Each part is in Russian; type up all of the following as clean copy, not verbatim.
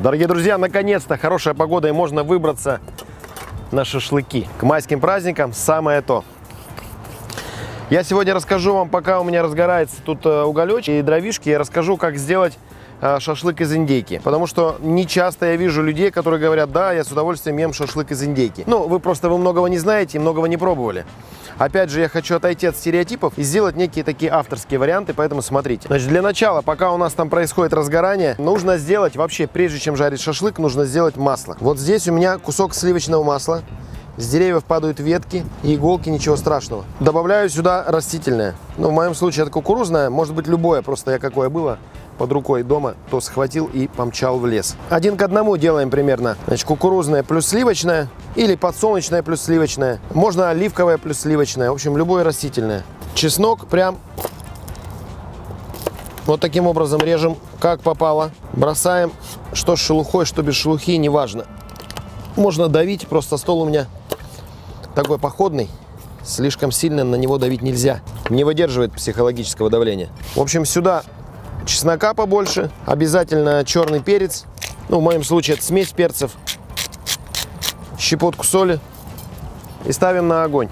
Дорогие друзья, наконец-то хорошая погода и можно выбраться на шашлыки. К майским праздникам самое то. Я сегодня расскажу вам, пока у меня разгорается тут уголечки и дровишки, я расскажу, как сделать шашлык из индейки. Потому что не часто я вижу людей, которые говорят: да, я с удовольствием ем шашлык из индейки. Ну, вы многого не знаете, многого не пробовали. Опять же, я хочу отойти от стереотипов и сделать некие такие авторские варианты, поэтому смотрите. Значит, для начала, пока у нас там происходит разгорание, нужно сделать вообще, прежде чем жарить шашлык, нужно сделать масло. Вот здесь у меня кусок сливочного масла. С деревьев падают ветки и иголки, ничего страшного. Добавляю сюда растительное. Ну, в моем случае это кукурузное, может быть любое, просто я какое было под рукой дома, то схватил и помчал в лес. Один к одному делаем примерно. Значит, кукурузное плюс сливочное или подсолнечное плюс сливочное. Можно оливковое плюс сливочное, в общем, любое растительное. Чеснок прям вот таким образом режем, как попало. Бросаем, что с шелухой, что без шелухи, неважно. Можно давить, просто стол у меня такой походный, слишком сильно на него давить нельзя. Не выдерживает психологического давления. В общем, сюда чеснока побольше, обязательно черный перец. Ну, в моем случае это смесь перцев. Щепотку соли. И ставим на огонь.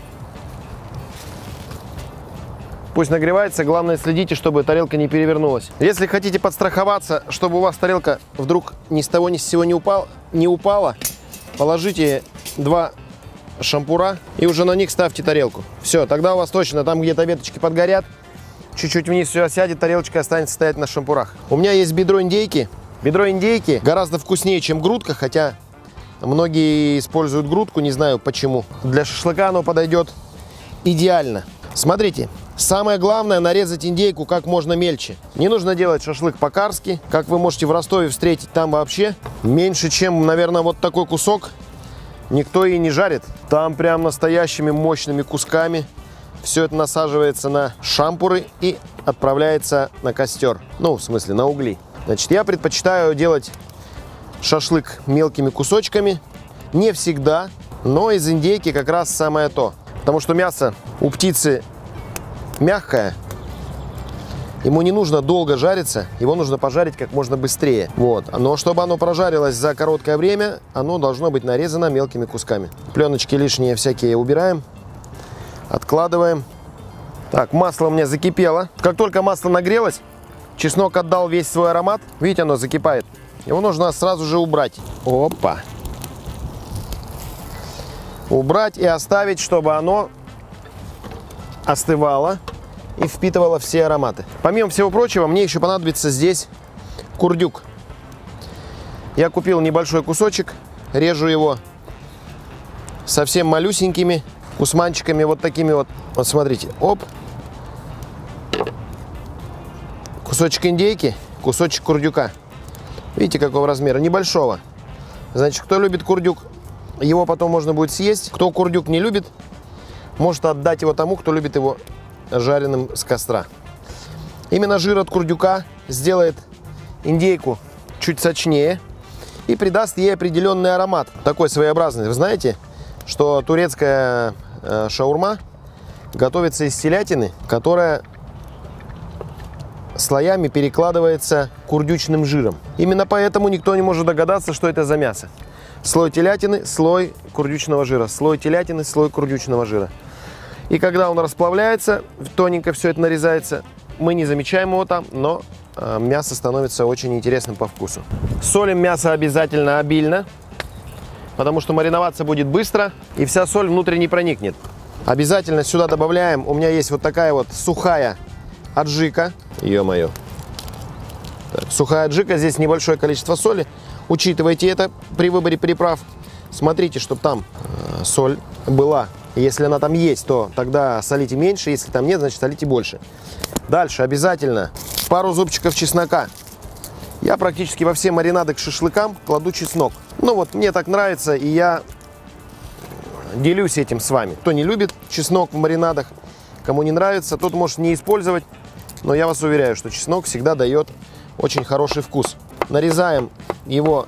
Пусть нагревается, главное следите, чтобы тарелка не перевернулась. Если хотите подстраховаться, чтобы у вас тарелка вдруг ни с того ни с сего не упала, положите два шампура и уже на них ставьте тарелку. Все, тогда у вас точно там где-то веточки подгорят. Чуть-чуть вниз все осядет, тарелочка останется стоять на шампурах. У меня есть бедро индейки. Бедро индейки гораздо вкуснее, чем грудка, хотя многие используют грудку, не знаю почему. Для шашлыка оно подойдет идеально. Смотрите, самое главное нарезать индейку как можно мельче. Не нужно делать шашлык по-карски, как вы можете в Ростове встретить, там вообще меньше, чем, наверное, вот такой кусок никто и не жарит. Там прям настоящими мощными кусками. Все это насаживается на шампуры и отправляется на костер. Ну, в смысле, на угли. Значит, я предпочитаю делать шашлык мелкими кусочками. Не всегда, но из индейки как раз самое то. Потому что мясо у птицы мягкое. Ему не нужно долго жариться, его нужно пожарить как можно быстрее. Вот. Но чтобы оно прожарилось за короткое время, оно должно быть нарезано мелкими кусками. Пленочки лишние всякие убираем. Откладываем. Так, масло у меня закипело. Как только масло нагрелось, чеснок отдал весь свой аромат. Видите, оно закипает. Его нужно сразу же убрать. Опа. Убрать и оставить, чтобы оно остывало и впитывало все ароматы. Помимо всего прочего, мне еще понадобится здесь курдюк. Я купил небольшой кусочек. Режу его совсем малюсенькими кусманчиками, вот такими вот. Вот смотрите, оп. Кусочек индейки, кусочек курдюка. Видите, какого размера? Небольшого. Значит, кто любит курдюк, его потом можно будет съесть. Кто курдюк не любит, может отдать его тому, кто любит его жареным с костра. Именно жир от курдюка сделает индейку чуть сочнее и придаст ей определенный аромат. Такой своеобразный, вы знаете, что турецкая шаурма готовится из телятины, которая слоями перекладывается курдючным жиром. Именно поэтому никто не может догадаться, что это за мясо. Слой телятины, слой курдючного жира. Слой телятины, слой курдючного жира. И когда он расплавляется, тоненько все это нарезается, мы не замечаем его там, но мясо становится очень интересным по вкусу. Солим мясо обязательно обильно, потому что мариноваться будет быстро, и вся соль внутрь не проникнет. Обязательно сюда добавляем, у меня есть вот такая вот сухая аджика. Ё-моё. Сухая аджика, здесь небольшое количество соли. Учитывайте это при выборе приправ. Смотрите, чтобы там соль была. Если она там есть, то тогда солите меньше, если там нет, значит солите больше. Дальше обязательно пару зубчиков чеснока. Я практически во все маринады к шашлыкам кладу чеснок. Ну вот, мне так нравится, и я делюсь этим с вами. Кто не любит чеснок в маринадах, кому не нравится, тот может не использовать. Но я вас уверяю, что чеснок всегда дает очень хороший вкус. Нарезаем его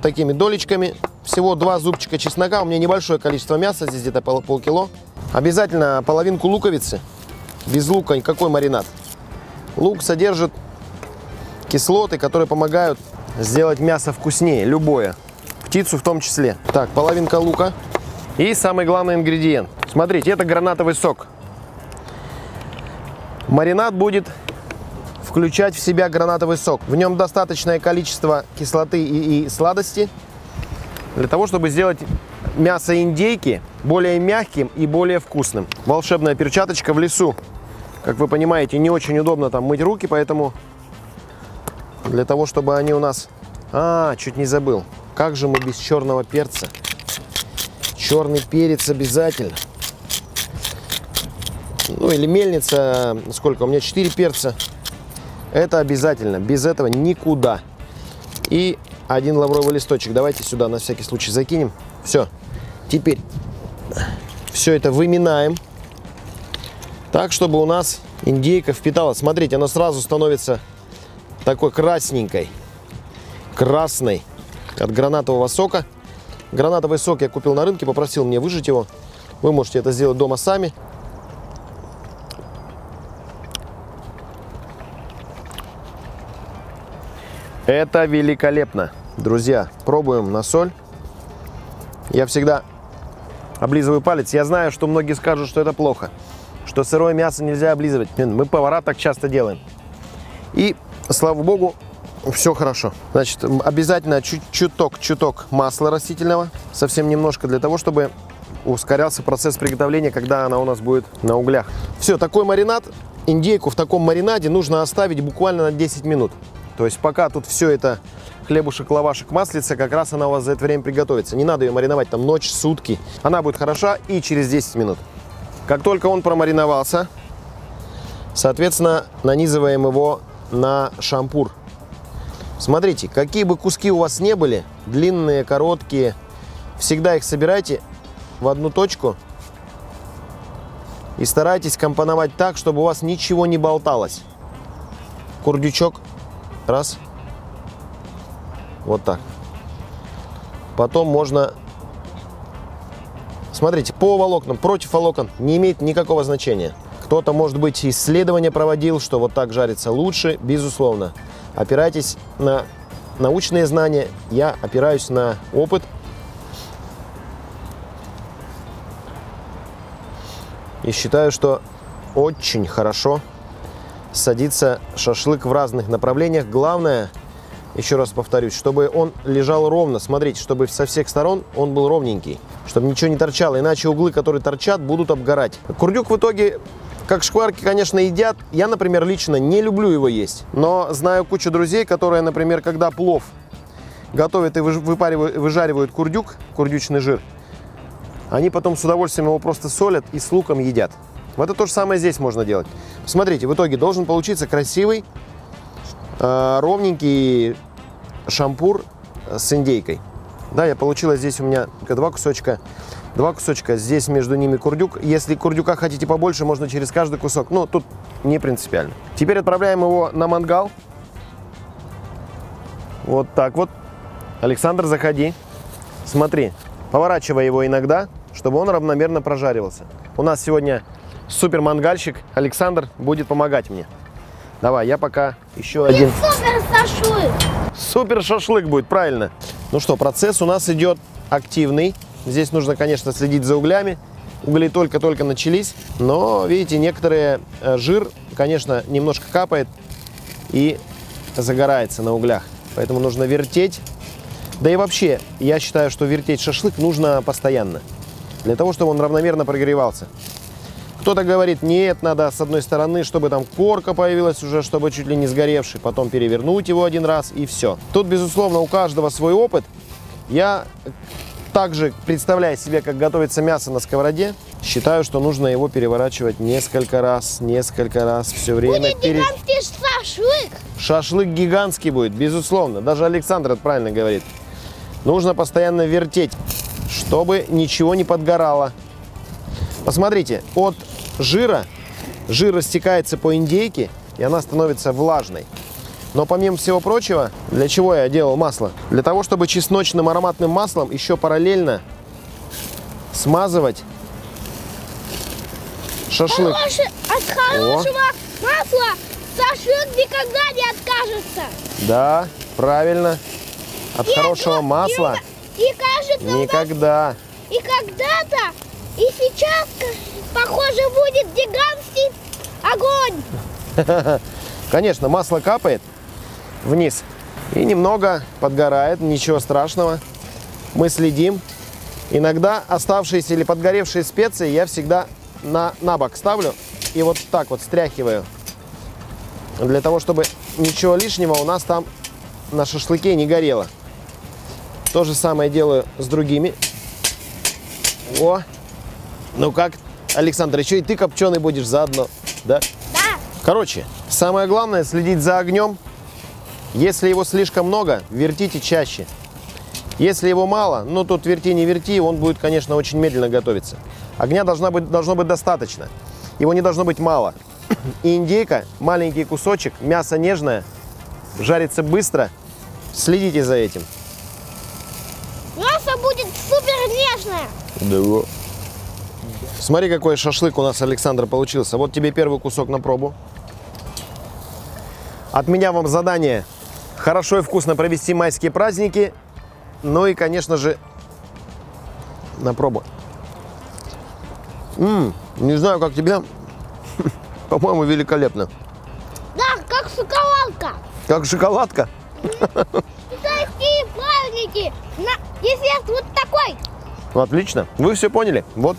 такими долечками. Всего 2 зубчика чеснока. У меня небольшое количество мяса, здесь где-то полкило. Обязательно половинку луковицы. Без лука никакой маринад. Лук содержит кислоты, которые помогают сделать мясо вкуснее, любое, птицу в том числе. Так, половинка лука и самый главный ингредиент. Смотрите, это гранатовый сок. Маринад будет включать в себя гранатовый сок. В нем достаточное количество кислоты и сладости для того, чтобы сделать мясо индейки более мягким и более вкусным. Волшебная перчаточка в лесу. Как вы понимаете, не очень удобно там мыть руки, поэтому для того, чтобы они у нас... А, чуть не забыл. Как же мы без черного перца? Черный перец обязательно. Ну или мельница, сколько у меня, 4 перца. Это обязательно, без этого никуда. И один лавровый листочек. Давайте сюда на всякий случай закинем. Все, теперь все это выминаем, так, чтобы у нас индейка впиталась. Смотрите, она сразу становится такой красненькой, красной от гранатового сока. Гранатовый сок я купил на рынке, попросил мне выжать его. Вы можете это сделать дома сами. Это великолепно. Друзья, пробуем на соль. Я всегда облизываю палец. Я знаю, что многие скажут, что это плохо, что сырое мясо нельзя облизывать. Мы, повара, так часто делаем. И, слава богу, все хорошо. Значит, обязательно чуток масла растительного, совсем немножко, для того, чтобы ускорялся процесс приготовления, когда она у нас будет на углях. Все, такой маринад, индейку в таком маринаде нужно оставить буквально на 10 минут. То есть пока тут все это хлебушек, лавашек, маслица, как раз она у вас за это время приготовится. Не надо ее мариновать там ночь, сутки. Она будет хороша и через 10 минут. Как только он промариновался, соответственно, нанизываем его на шампур. Смотрите, какие бы куски у вас не были, длинные, короткие, всегда их собирайте в одну точку и старайтесь компоновать так, чтобы у вас ничего не болталось. Курдючок. Раз. Вот так. Потом можно... Смотрите, по волокнам, против волокон не имеет никакого значения. Кто-то, может быть, исследование проводил, что вот так жарится лучше, безусловно. Опирайтесь на научные знания. Я опираюсь на опыт. И считаю, что очень хорошо садится шашлык в разных направлениях. Главное, еще раз повторюсь, чтобы он лежал ровно. Смотрите, чтобы со всех сторон он был ровненький, чтобы ничего не торчало, иначе углы, которые торчат, будут обгорать. Курдюк в итоге, как шкварки, конечно, едят. Я, например, лично не люблю его есть, но знаю кучу друзей, которые, например, когда плов готовят и выжаривают курдюк, курдючный жир, они потом с удовольствием его просто солят и с луком едят. Вот это то же самое здесь можно делать. Смотрите, в итоге должен получиться красивый, ровненький шампур с индейкой. Да, я получила здесь у меня два кусочка, здесь между ними курдюк. Если курдюка хотите побольше, можно через каждый кусок, но тут не принципиально. Теперь отправляем его на мангал. Вот так вот. Александр, заходи. Смотри, поворачивай его иногда, чтобы он равномерно прожаривался. У нас сегодня... Супер мангальщик Александр будет помогать мне. Давай, я пока еще один. И супер шашлык. Супер шашлык будет, правильно. Ну что, процесс у нас идет активный. Здесь нужно, конечно, следить за углями. Угли только-только начались. Но, видите, некоторые жир, конечно, немножко капает и загорается на углях. Поэтому нужно вертеть. Да и вообще, я считаю, что вертеть шашлык нужно постоянно. Для того, чтобы он равномерно прогревался. Кто-то говорит, нет, надо с одной стороны, чтобы там корка появилась уже, чтобы чуть ли не сгоревший, потом перевернуть его один раз и все. Тут, безусловно, у каждого свой опыт. Я также, представляя себе, как готовится мясо на сковороде, считаю, что нужно его переворачивать несколько раз, все время. Будет гигантский шашлык! Шашлык гигантский будет, безусловно. Даже Александр это правильно говорит. Нужно постоянно вертеть, чтобы ничего не подгорало. Посмотрите, от жира, жир растекается по индейке, и она становится влажной. Но помимо всего прочего, для чего я делал масло? Для того, чтобы чесночным ароматным маслом еще параллельно смазывать шашлык. От хорошего масла шашлык никогда не откажется. Да, Правильно. От хорошего масла никогда. И когда-то, и сейчас, похоже, будет гигантский огонь. Конечно, масло капает вниз и немного подгорает, ничего страшного. Мы следим. Иногда оставшиеся или подгоревшие специи я всегда на бок ставлю и вот так вот стряхиваю. Для того, чтобы ничего лишнего у нас там на шашлыке не горело. То же самое делаю с другими. О, ну как, Александр, еще и ты копченый будешь заодно, да? Да. Короче, самое главное следить за огнем. Если его слишком много, вертите чаще. Если его мало, ну тут верти, не верти, он будет, конечно, очень медленно готовиться. Огня должно быть достаточно. Его не должно быть мало. И индейка, маленький кусочек, мясо нежное, жарится быстро. Следите за этим. Мясо будет супер нежное. Да. Смотри, какой шашлык у нас, Александр, получился. Вот тебе первый кусок на пробу. От меня вам задание хорошо и вкусно провести майские праздники. Ну и, конечно же, на пробу. Не знаю, как тебе. По-моему, великолепно. Да, как шоколадка. Как шоколадка? Китайские праздники. Десерт вот такой. Отлично. Вы все поняли. Вот.